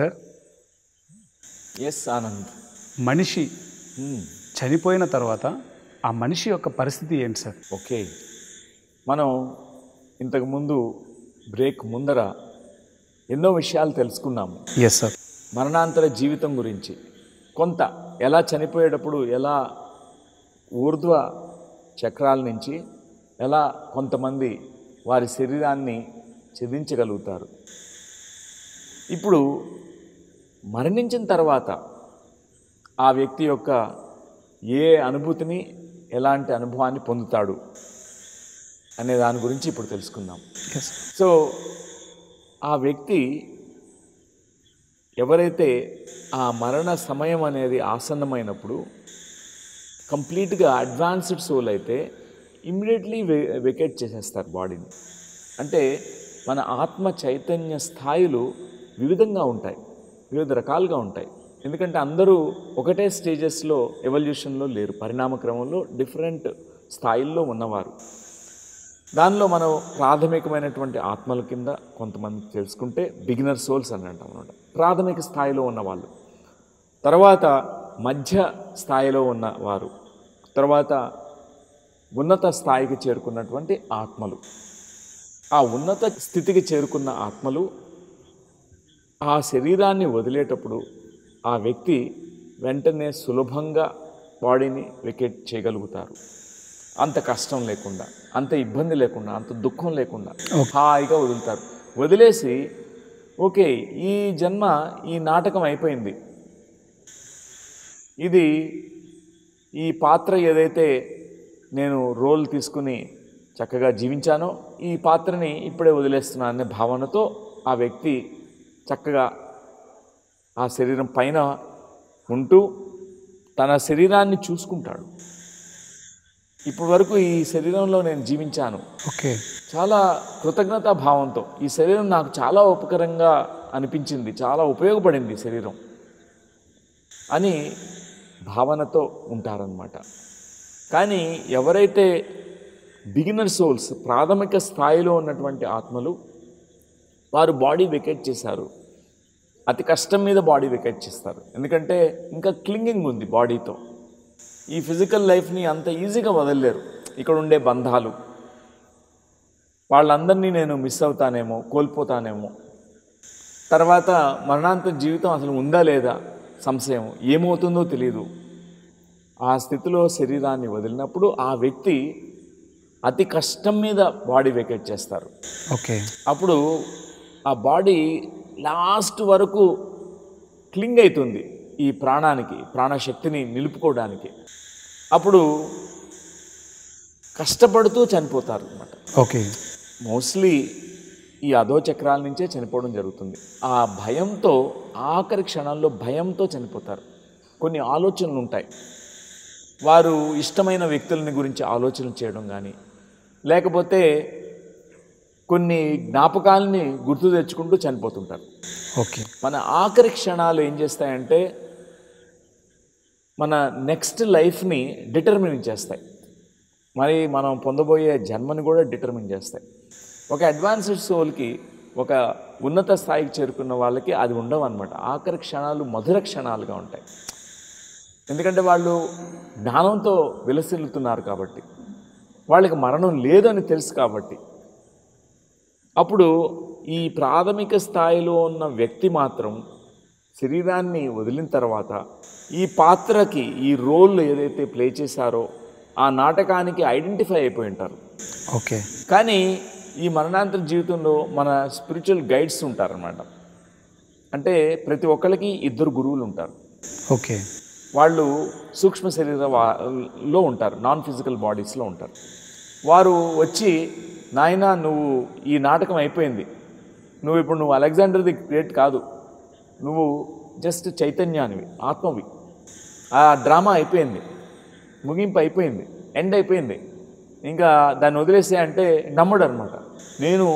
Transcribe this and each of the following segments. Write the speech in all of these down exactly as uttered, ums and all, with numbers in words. Sir yes Anand, మనిషి చనిపోయిన తర్వాత ఆ మనిషి యొక్క పరిస్థితి ఏంటి సార్? ఓకే, మనం ఇంతకుముందు బ్రేక్ ముందర ఎన్నో విషయాలు తెలుసుకున్నాము. Yes sir. మరణాంతర జీవితం గురించి కొంత, ఎలా చనిపోయేటప్పుడు ఎలా ఊర్ధ్వ చక్రాల నుంచి ఎలా కొంతమంది వారి శరీరాన్ని ఛేదించగలుగుతారు. ఇప్పుడు మరణించిన తర్వాత ఆ వ్యక్తి యొక్క ఏ అనుభూతిని, ఎలాంటి అనుభవాన్ని పొందుతాడు అనే దాని గురించి ఇప్పుడు తెలుసుకుందాం. సో ఆ వ్యక్తి ఎవరైతే ఆ మరణ సమయం అనేది ఆసన్నమైనప్పుడు కంప్లీట్గా అడ్వాన్స్డ్ సోల్ అయితే ఇమ్మీడియట్లీ వెకేట్ చేసేస్తారు బాడీని. అంటే మన ఆత్మ చైతన్య స్థాయిలు వివిధంగా ఉంటాయి, వివిధ రకాలుగా ఉంటాయి. ఎందుకంటే అందరూ ఒకటే స్టేజెస్లో ఎవల్యూషన్లో లేరు, పరిణామక్రమంలో డిఫరెంట్ స్థాయిల్లో ఉన్నవారు. దానిలో మనం ప్రాథమికమైనటువంటి ఆత్మల కింద కొంతమంది తెలుసుకుంటే బిగినర్ సోల్స్ అని అంటాం అనమాట, ప్రాథమిక స్థాయిలో ఉన్నవాళ్ళు. తర్వాత మధ్య స్థాయిలో ఉన్నవారు, తర్వాత ఉన్నత స్థాయికి చేరుకున్నటువంటి ఆత్మలు. ఆ ఉన్నత స్థితికి చేరుకున్న ఆత్మలు ఆ శరీరాన్ని వదిలేటప్పుడు ఆ వ్యక్తి వెంటనే సులభంగా బాడీని వెకేట్ చేయగలుగుతారు, అంత కష్టం లేకుండా, అంత ఇబ్బంది లేకుండా, అంత దుఃఖం లేకుండా హాయిగా వదులుతారు. వదిలేసి ఓకే, ఈ జన్మ ఈ నాటకం అయిపోయింది, ఇది ఈ పాత్ర ఏదైతే నేను రోల్ తీసుకుని చక్కగా జీవించానో ఈ పాత్రని ఇప్పుడే వదిలేస్తున్నాను అనే భావనతో ఆ వ్యక్తి చక్కగా ఆ శరీరం పైన ఉంటూ తన శరీరాన్ని చూసుకుంటాడు. ఇప్పటి వరకు ఈ శరీరంలో నేను జీవించాను, ఓకే, చాలా కృతజ్ఞతా భావంతో ఈ శరీరం నాకు చాలా ఉపకరంగా అనిపించింది, చాలా ఉపయోగపడింది శరీరం అని భావనతో ఉంటారన్నమాట. కానీ ఎవరైతే బిగినర్ సోల్స్, ప్రాథమిక స్థాయిలో ఉన్నటువంటి ఆత్మలు, వారు బాడీ వెకేట్ చేశారు, అతి కష్టం మీద బాడీ వెకేట్ చేస్తారు. ఎందుకంటే ఇంకా క్లింగింగ్ ఉంది బాడీతో, ఈ ఫిజికల్ లైఫ్ని అంత ఈజీగా వదలలేరు. ఇక్కడ ఉండే బంధాలు, వాళ్ళందరినీ నేను మిస్ అవుతానేమో, కోల్పోతానేమో, తర్వాత మరణాంతర జీవితం అసలు ఉందా లేదా సంశయం, ఏమవుతుందో తెలియదు. ఆ స్థితిలో శరీరాన్ని వదిలినప్పుడు ఆ వ్యక్తి అతి కష్టం మీద బాడీ వెకేట్ చేస్తారు. ఓకే, అప్పుడు ఆ బాడీ లాస్ట్ వరకు క్లింగ్ అవుతుంది ఈ ప్రాణానికి, ప్రాణశక్తిని నిలుపుకోవడానికి. అప్పుడు కష్టపడుతూ చనిపోతారు అన్నమాట. ఓకే, మోస్ట్లీ ఈ అధో చక్రాల నుంచే చనిపోవడం జరుగుతుంది. ఆ భయంతో, ఆఖరి క్షణాల్లో భయంతో చనిపోతారు. కొన్ని ఆలోచనలు ఉంటాయి, వారు ఇష్టమైన వ్యక్తులని గురించి ఆలోచనలు చేయడం కానీ, లేకపోతే కొన్ని జ్ఞాపకాలని గుర్తు తెచ్చుకుంటూ చనిపోతుంటారు. ఓకే, మన ఆఖరి క్షణాలు ఏం చేస్తాయంటే మన నెక్స్ట్ లైఫ్ని డిటర్మిన్ చేస్తాయి, మరి మనం పొందబోయే జన్మని కూడా డిటర్మిన్ చేస్తాయి. ఒక అడ్వాన్స్డ్ సోల్కి, ఒక ఉన్నత స్థాయికి చేరుకున్న వాళ్ళకి అది ఉండవు అన్నమాట. ఆఖరి క్షణాలు మధుర క్షణాలుగా ఉంటాయి, ఎందుకంటే వాళ్ళు జ్ఞానంతో విలసిల్లుతున్నారు కాబట్టి, వాళ్ళకి మరణం లేదని తెలుసు కాబట్టి. అప్పుడు ఈ ప్రాథమిక స్థాయిలో ఉన్న వ్యక్తి మాత్రం శరీరాన్ని వదిలిన తర్వాత ఈ పాత్రకి, ఈ రోల్ ఏదైతే ప్లే చేశారో ఆ నాటకానికి ఐడెంటిఫై అయిపోయి ఉంటారు. ఓకే, కానీ ఈ మరణాంతర జీవితంలో మన స్పిరిచువల్ గైడ్స్ ఉంటారన్నమాట. అంటే ప్రతి ఒక్కరికి ఇద్దరు గురువులు ఉంటారు. ఓకే, వాళ్ళు సూక్ష్మ శరీరంలో ఉంటారు, నాన్ ఫిజికల్ బాడీస్లో ఉంటారు. వారు వచ్చి, నాయన నువ్వు ఈ నాటకం అయిపోయింది, నువ్వు ఇప్పుడు నువ్వు అలెగ్జాండర్ ది గ్రేట్ కాదు, నువ్వు జస్ట్ చైతన్యానివి, ఆత్మవి, ఆ డ్రామా అయిపోయింది, ముగింపు అయిపోయింది, ఎండ్ అయిపోయింది, ఇంకా దాన్ని వదిలేసే అంటే నమ్మడు అనమాట. నేను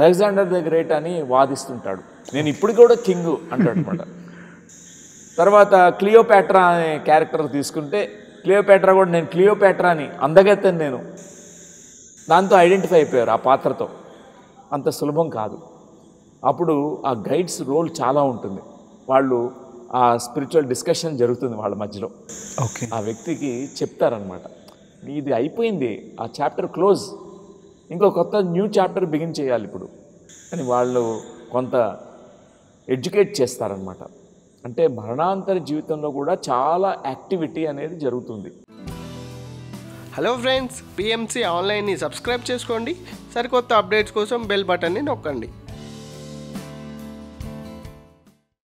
అలెగ్జాండర్ ది గ్రేట్ అని వాదిస్తుంటాడు, నేను ఇప్పుడు కూడా కింగ్ అంటాడు అనమాట. తర్వాత క్లియోపాట్రా అనే క్యారెక్టర్ తీసుకుంటే, క్లియోపాట్రా కూడా నేను క్లియోపాట్రాని, అందగత్తని నేను, దాంతో ఐడెంటిఫై అయిపోయారు ఆ పాత్రతో. అంత సులభం కాదు. అప్పుడు ఆ గైడ్స్ రోల్ చాలా ఉంటుంది. వాళ్ళు ఆ స్పిరిచువల్ డిస్కషన్ జరుగుతుంది వాళ్ళ మధ్యలో. ఓకే, ఆ వ్యక్తికి చెప్తారనమాట, నీది అయిపోయింది, ఆ చాప్టర్ క్లోజ్, ఇంకో కొత్త న్యూ చాప్టర్ బిగిన్ చేయాలి ఇప్పుడు అని వాళ్ళు కొంత ఎడ్యుకేట్ చేస్తారనమాట. అంటే మరణాంతర జీవితంలో కూడా చాలా యాక్టివిటీ అనేది జరుగుతుంది. హలో ఫ్రెండ్స్, పిఎంసి ఆన్లైన్ని సబ్స్క్రైబ్ చేసుకోండి. సరికొత్త అప్డేట్స్ కోసం బెల్ బటన్ని నొక్కండి.